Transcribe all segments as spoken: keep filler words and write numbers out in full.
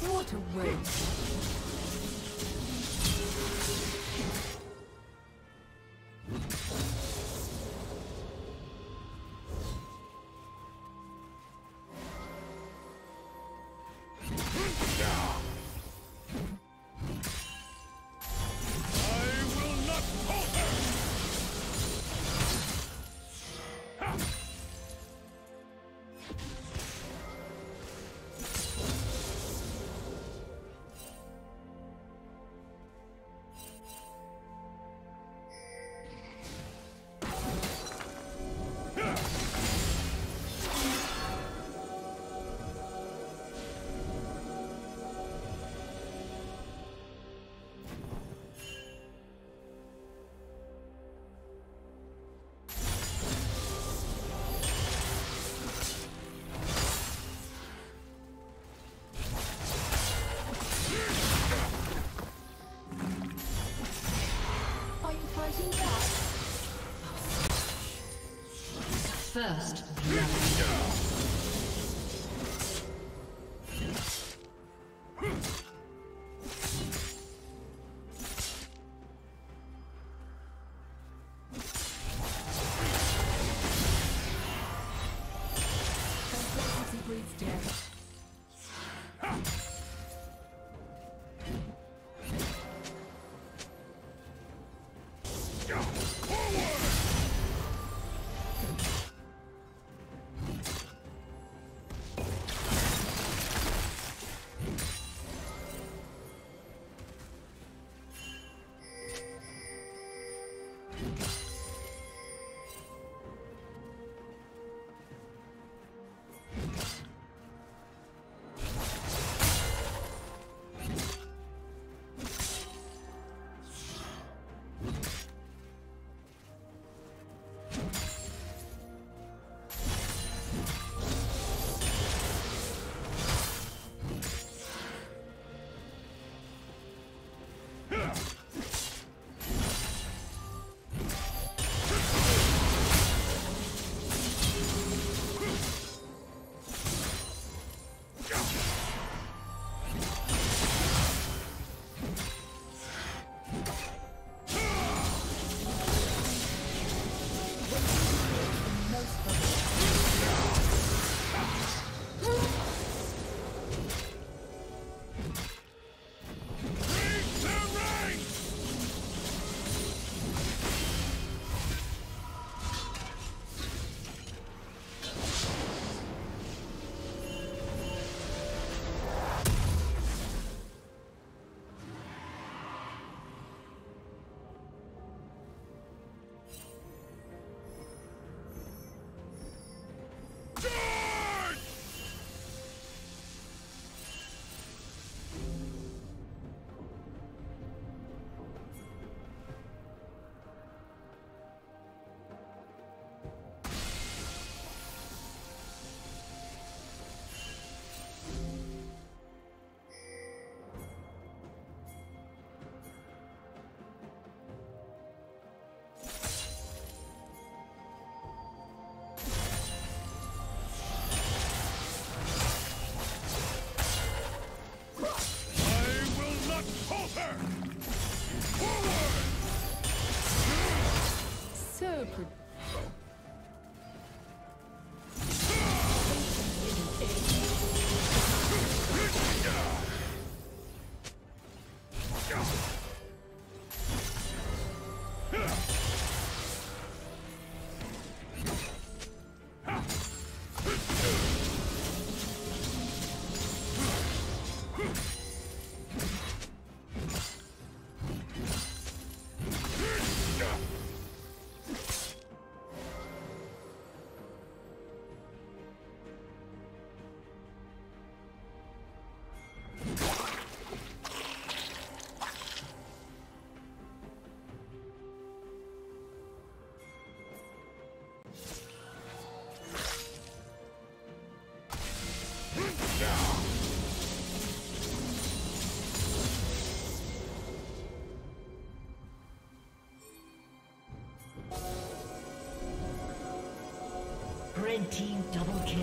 What a waste. First, red team double kill.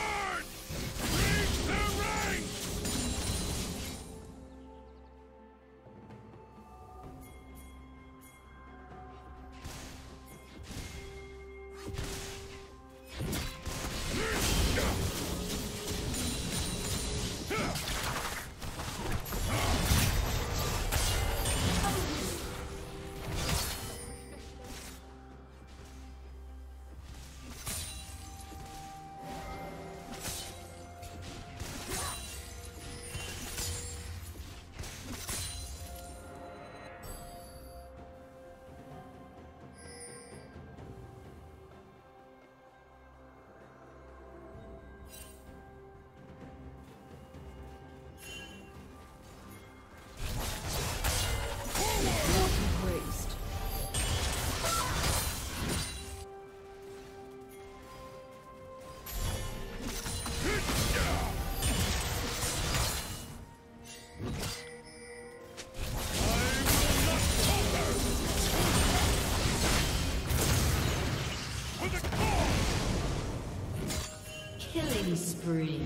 Spree.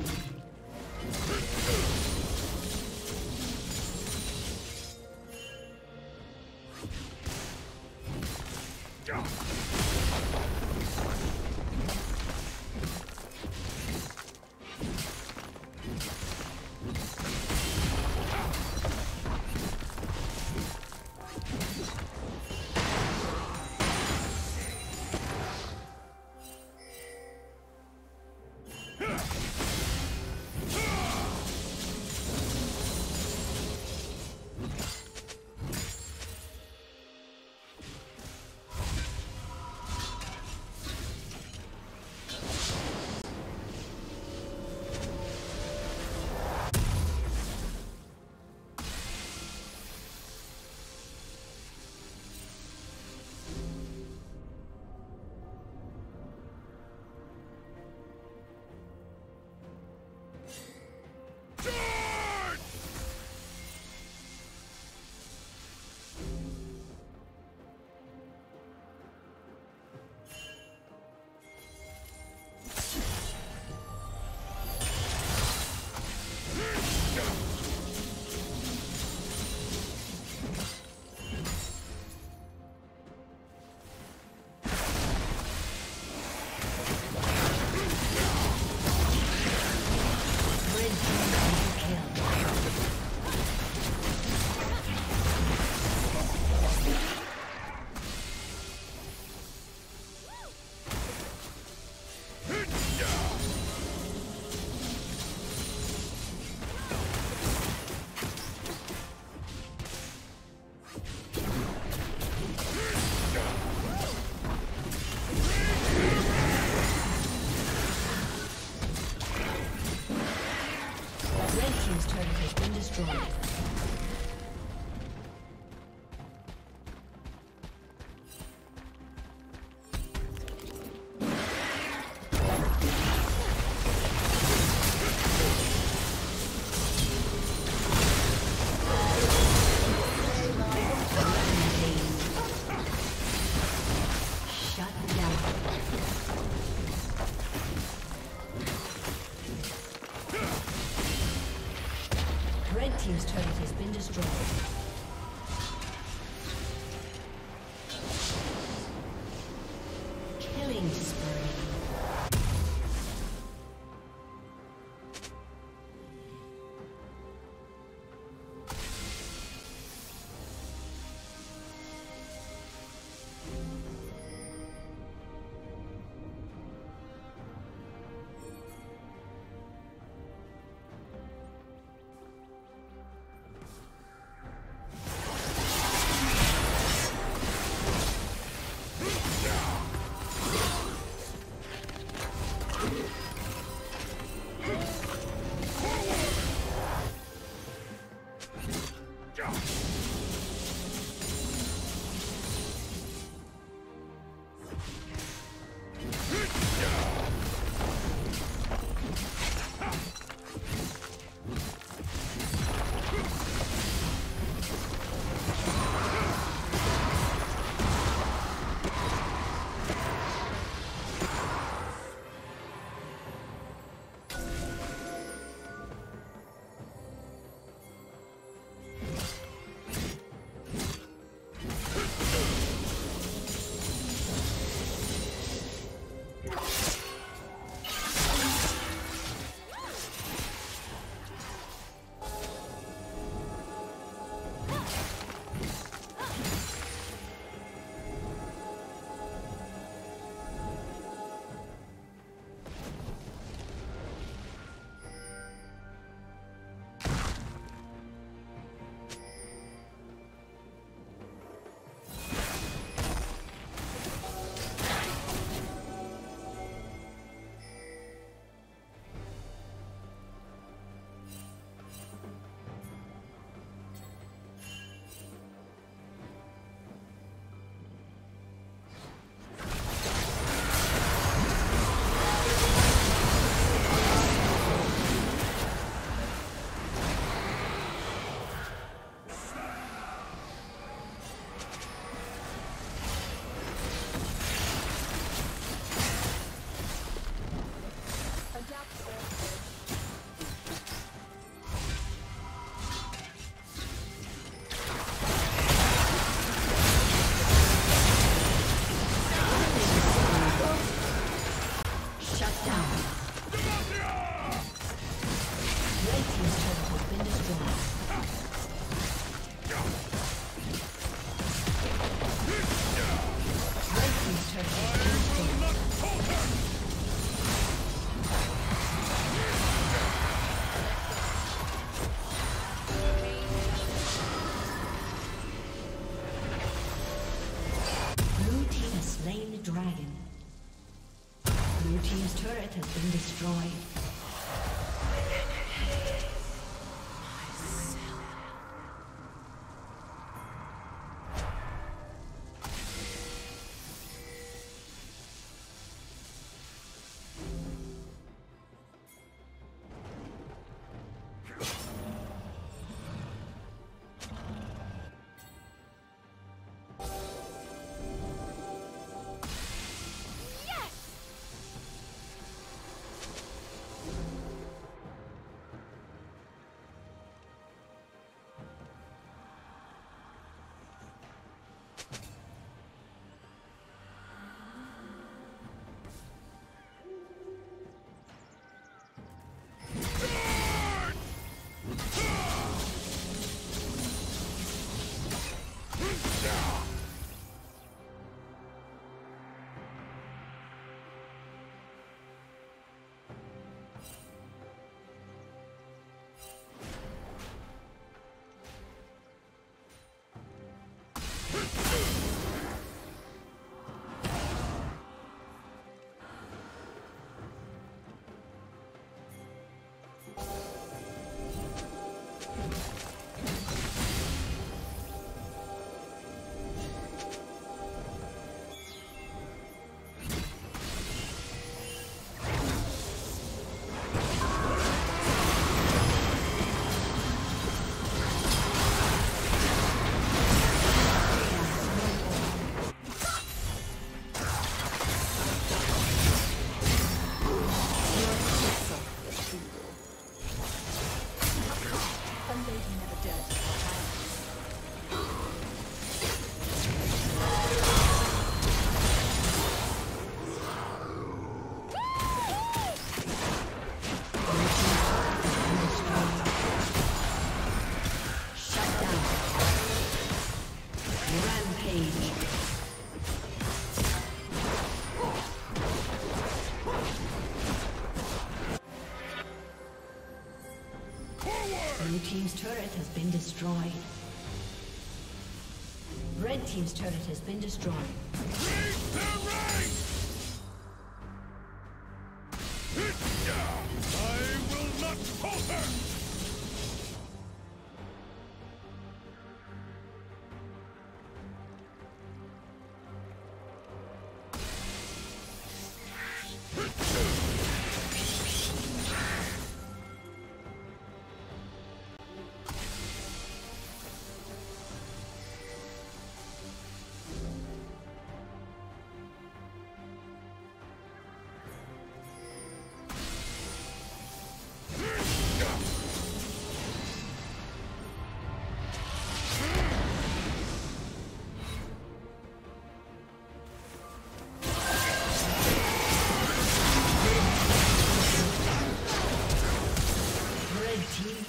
Team's turret has been destroyed. Killing spree. has been destroyed. Blue team's turret has been destroyed. Red team's turret has been destroyed.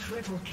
Triple kill.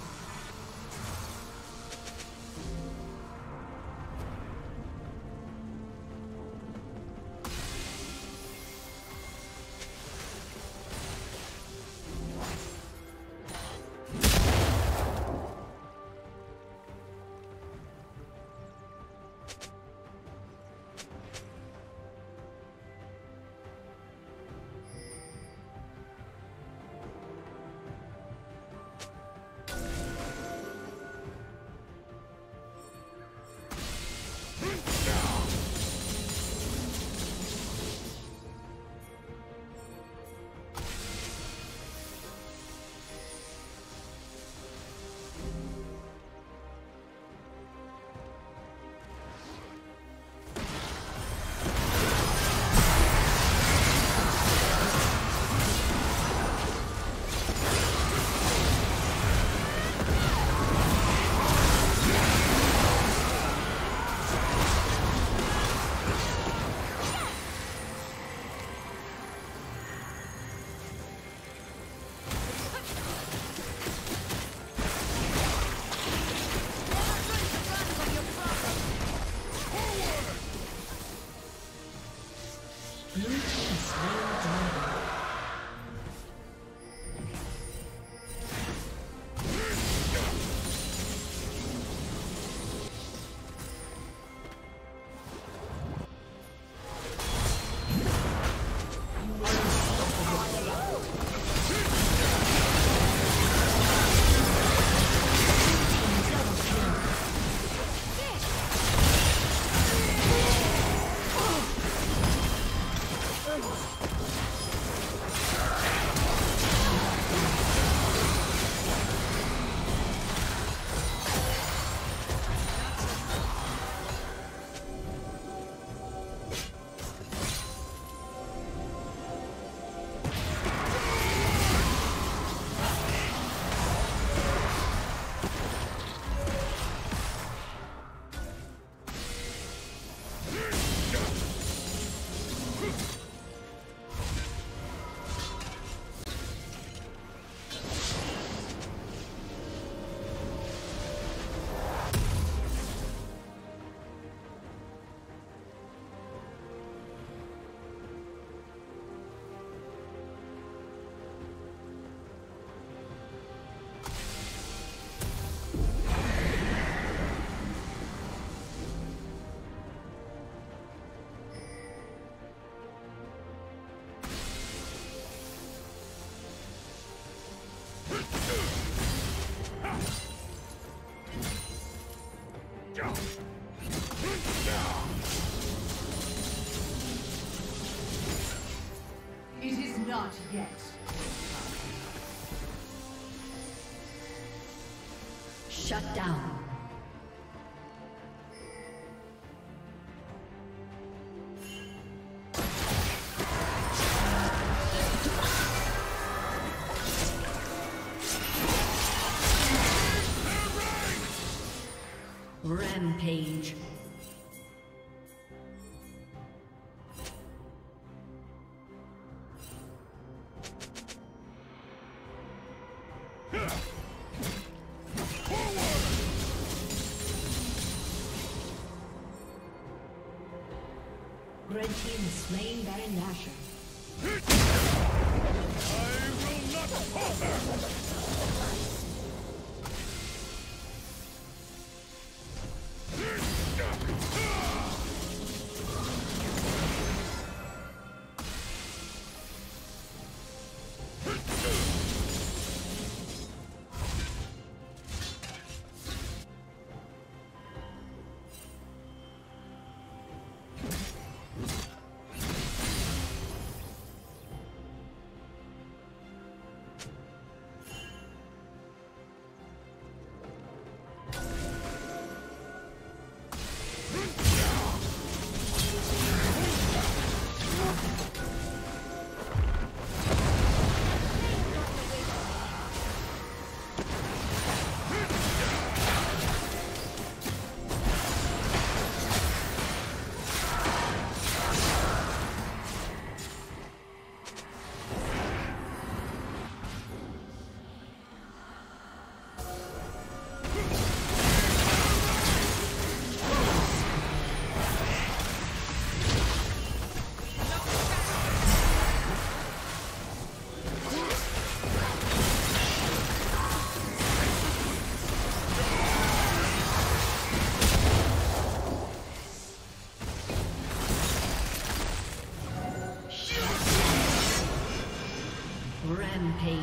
It is not yet. Shut down. Rampage. Red team is slain Baron Nashor. I will not falter! Rampage.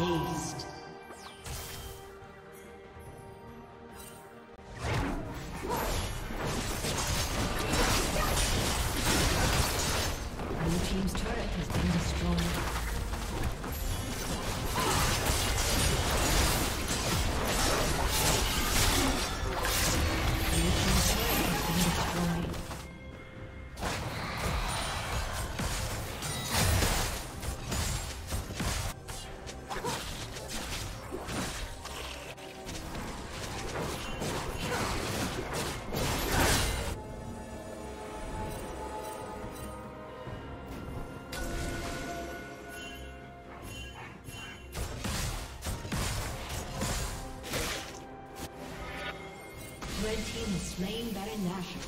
Aced. Blue team's turret has been destroyed. Slain Baron Nashor.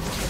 Team's turret.